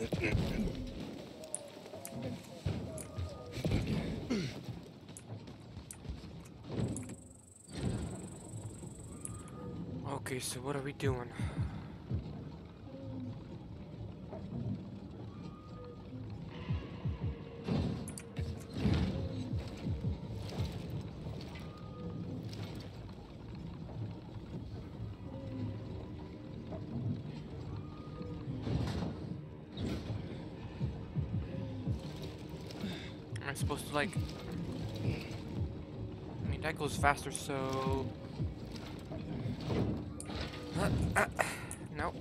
Okay, so what are we doing? I'm supposed to, like, I mean, that goes faster, so no.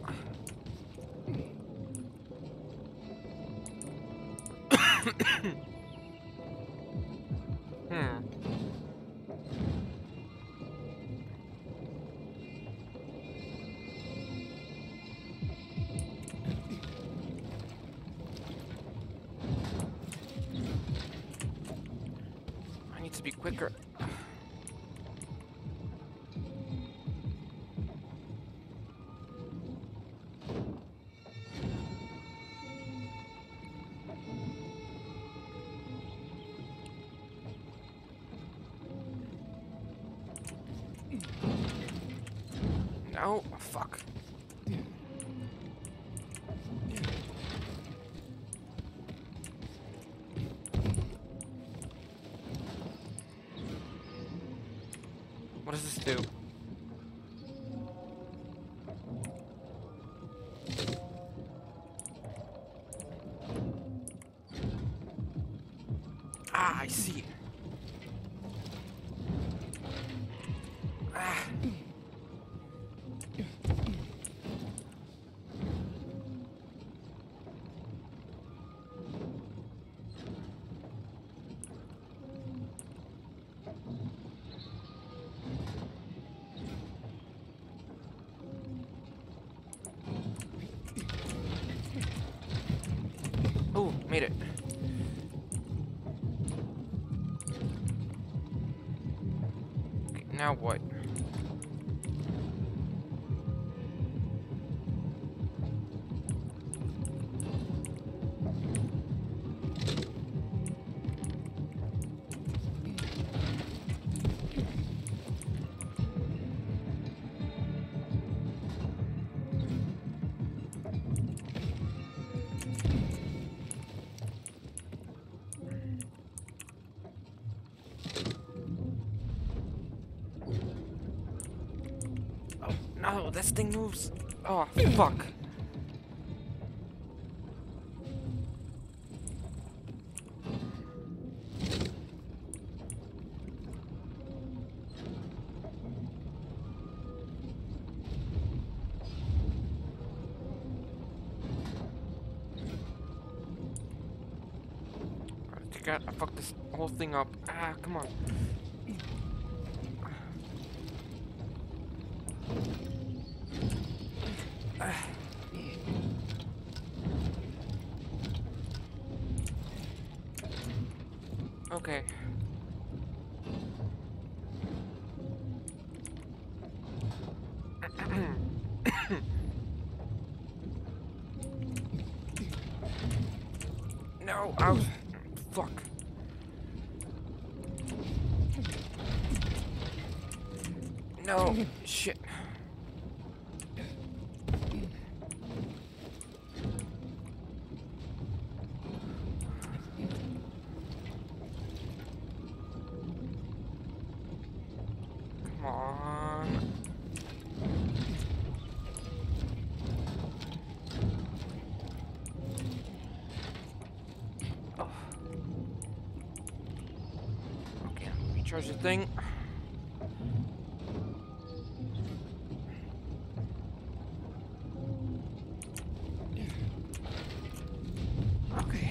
Be quicker. No, fuck. What does this do? Ah, I see. Ah. Made it. Okay, now what? No, this thing moves. Oh, fuck. I fucked this whole thing up. Ah, come on. Okay. No, I was fuck. No, shit. Charge the thing. Okay.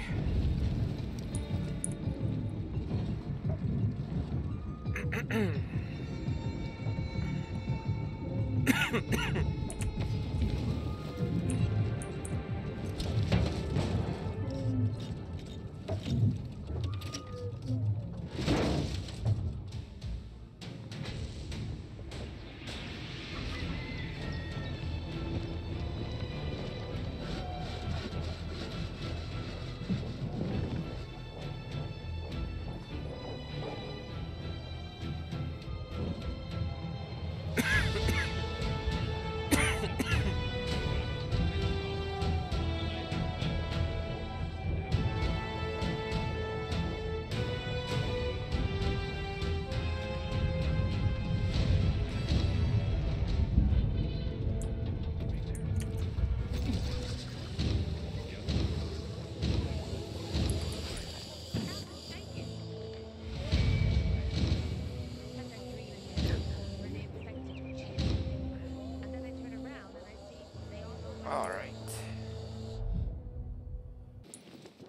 All right.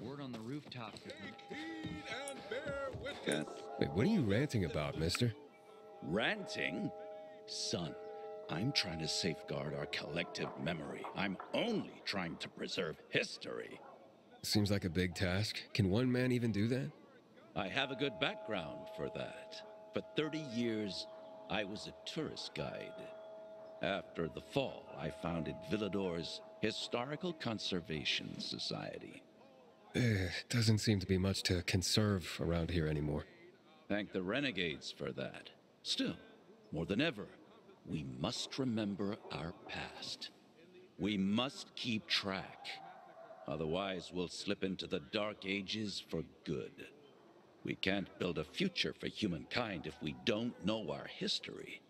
Word on the rooftop. Wait, what are you ranting about, mister? Ranting? Son, I'm trying to safeguard our collective memory. I'm only trying to preserve history. Seems like a big task. Can one man even do that? I have a good background for that. For 30 years, I was a tourist guide. After the fall, I founded Villador's Historical Conservation Society. Doesn't seem to be much to conserve around here anymore. Thank the renegades for that. Still, more than ever, we must remember our past. We must keep track. Otherwise, we'll slip into the dark ages for good. We can't build a future for humankind if we don't know our history.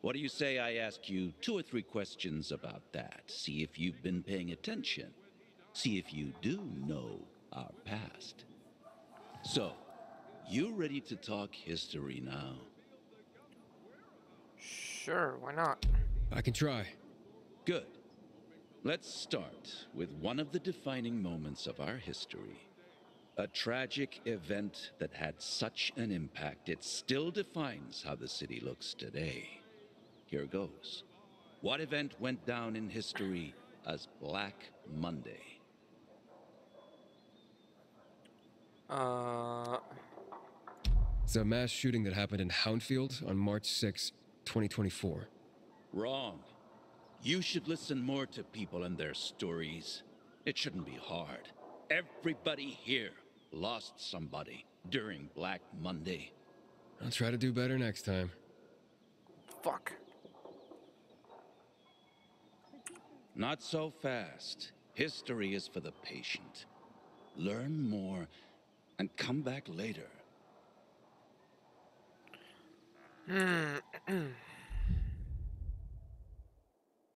What do you say I ask you 2 or 3 questions about that? See if you've been paying attention. See if you do know our past. So, you ready to talk history now? Sure, why not? I can try. Good. Let's start with one of the defining moments of our history. A tragic event that had such an impact, it still defines how the city looks today. Here goes. What event went down in history as Black Monday? It's a mass shooting that happened in Houndfield on March 6, 2024. Wrong. You should listen more to people and their stories. It shouldn't be hard. Everybody here lost somebody during Black Monday. I'll try to do better next time. Fuck. Not so fast. History is for the patient. Learn more and come back later.